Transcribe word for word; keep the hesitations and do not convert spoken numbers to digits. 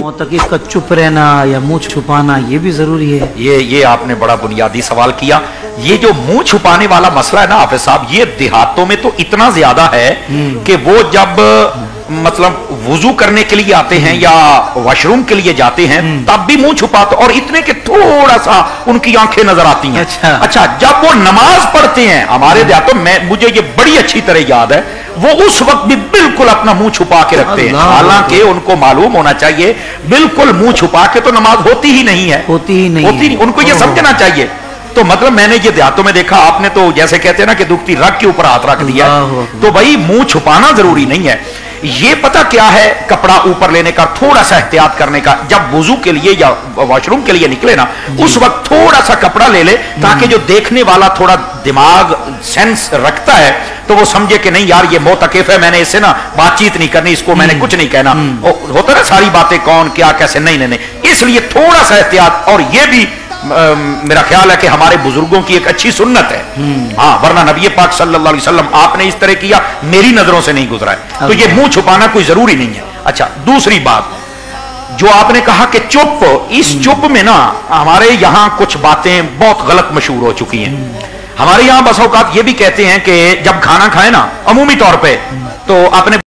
मोतकिफ का चुप रहना या मुंह छुपाना ये भी जरूरी है। ये ये आपने बड़ा बुनियादी सवाल किया। ये जो मुंह छुपाने वाला मसला है ना हाफिज साहब, ये देहातों में तो इतना ज्यादा है कि वो जब मतलब वुजू करने के लिए आते हैं या वॉशरूम के लिए जाते हैं तब भी मुंह छुपाते, और इतने के थोड़ा सा उनकी आंखें नजर आती हैं। अच्छा, अच्छा जब वो नमाज पढ़ते हैं हमारे देहातों में, मुझे ये बड़ी अच्छी तरह याद है, वो उस वक्त भी बिल्कुल अपना मुंह छुपा के रखते हैं। हालांकि उनको मालूम होना चाहिए बिल्कुल मुंह छुपा के तो नमाज होती ही नहीं है, होती ही नहीं, होती नहीं। उनको ये समझना चाहिए। तो मतलब मैंने ये देहातों में देखा, आपने तो जैसे कहते हैं ना कि दुखती रग के ऊपर हाथ रख दिया। तो भाई मुंह छुपाना जरूरी नहीं है। ये पता क्या है, कपड़ा ऊपर लेने का थोड़ा सा एहतियात करने का, जब वुजू के लिए या वॉशरूम के लिए निकले ना उस वक्त थोड़ा सा कपड़ा ले ले, ताकि जो देखने वाला थोड़ा दिमाग सेंस रखता है तो वो समझे कि नहीं यार ये मोतकिफ है, मैंने इससे ना बातचीत नहीं करनी, इसको मैंने कुछ नहीं कहना। होता ना सारी बातें कौन क्या कैसे, नहीं नहीं, इसलिए थोड़ा सा एहतियात। और ये भी आ, मेरा ख्याल है कि हमारे बुजुर्गों की एक अच्छी सुन्नत है। हाँ, वरना नबी पाक सल्लल्लाहु अलैहि वसल्लम आपने इस तरह किया, मेरी नजरों से नहीं गुजरा है। तो ये मुंह छुपाना कोई जरूरी नहीं है। अच्छा, दूसरी बात जो आपने कहा कि चुप, इस चुप में ना हमारे यहाँ कुछ बातें बहुत गलत मशहूर हो चुकी हैं। हमारे यहाँ बस औकात ये भी कहते हैं कि जब खाना खाए ना अमूमी तौर पर तो अपने